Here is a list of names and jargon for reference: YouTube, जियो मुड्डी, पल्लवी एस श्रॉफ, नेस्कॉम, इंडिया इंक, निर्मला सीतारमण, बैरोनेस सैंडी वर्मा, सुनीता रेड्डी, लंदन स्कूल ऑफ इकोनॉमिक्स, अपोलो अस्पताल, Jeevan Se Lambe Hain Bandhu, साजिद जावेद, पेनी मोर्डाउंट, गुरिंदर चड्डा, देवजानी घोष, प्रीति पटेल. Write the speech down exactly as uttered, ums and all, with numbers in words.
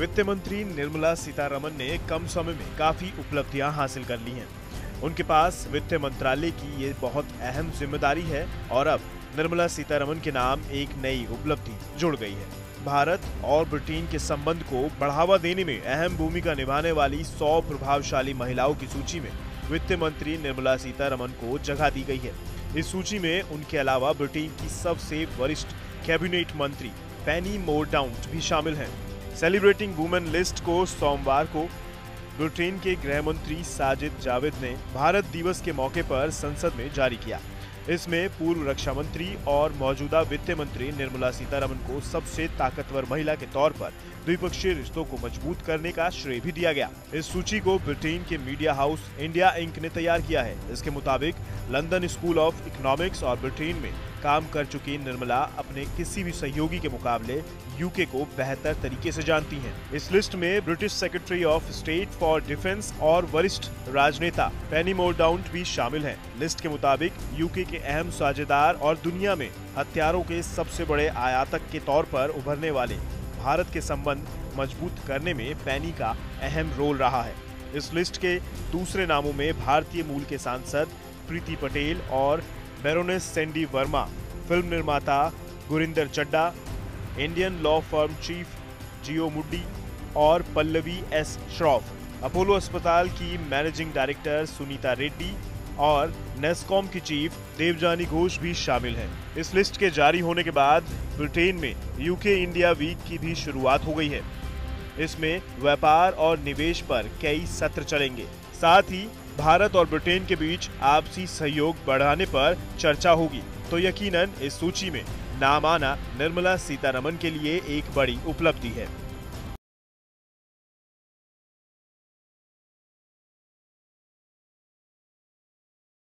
वित्त मंत्री निर्मला सीतारमण ने कम समय में काफी उपलब्धियां हासिल कर ली हैं। उनके पास वित्त मंत्रालय की ये बहुत अहम जिम्मेदारी है और अब निर्मला सीतारमण के नाम एक नई उपलब्धि जुड़ गई है। भारत और ब्रिटेन के संबंध को बढ़ावा देने में अहम भूमिका निभाने वाली सौ प्रभावशाली महिलाओं की सूची में वित्त मंत्री निर्मला सीतारमण को जगह दी गई है। इस सूची में उनके अलावा ब्रिटेन की सबसे वरिष्ठ कैबिनेट मंत्री पेनी मोर्डाउंट भी शामिल हैं। सेलिब्रेटिंग वुमेन लिस्ट को सोमवार को ब्रिटेन के गृह मंत्री साजिद जावेद ने भारत दिवस के मौके पर संसद में जारी किया। इसमें पूर्व रक्षा मंत्री और मौजूदा वित्त मंत्री निर्मला सीतारमण को सबसे ताकतवर महिला के तौर पर द्विपक्षीय रिश्तों को मजबूत करने का श्रेय भी दिया गया। इस सूची को ब्रिटेन के मीडिया हाउस इंडिया इंक ने तैयार किया है। इसके मुताबिक लंदन स्कूल ऑफ इकोनॉमिक्स और ब्रिटेन में काम कर चुकी निर्मला अपने किसी भी सहयोगी के मुकाबले यूके को बेहतर तरीके से जानती हैं। इस लिस्ट में British secretary of state for defence और वरिष्ठ राजनेता पेनी मोर्डाउंट भी शामिल हैं। लिस्ट के मुताबिक यूके के अहम साझेदार और दुनिया में हथियारों के सबसे बड़े आयातक के तौर पर उभरने वाले भारत के संबंध मजबूत करने में पैनी का अहम रोल रहा है। इस लिस्ट के दूसरे नामों में भारतीय मूल के सांसद प्रीति पटेल और बैरोनेस सैंडी वर्मा, फिल्म निर्माता गुरिंदर चड्डा, Indian law firm chief जियो मुड्डी और पल्लवी एस श्रॉफ, अपोलो अस्पताल की मैनेजिंग डायरेक्टर सुनीता रेड्डी और नेस्कॉम की चीफ देवजानी घोष भी शामिल हैं। इस लिस्ट के जारी होने के बाद ब्रिटेन में यूके इंडिया वीक की भी शुरुआत हो गई है। इसमें व्यापार और निवेश पर कई सत्र चलेंगे। साथ ही भारत और ब्रिटेन के बीच आपसी सहयोग बढ़ाने पर चर्चा होगी। तो यकीनन इस सूची में नाम आना निर्मला सीतारमण के लिए एक बड़ी उपलब्धि है।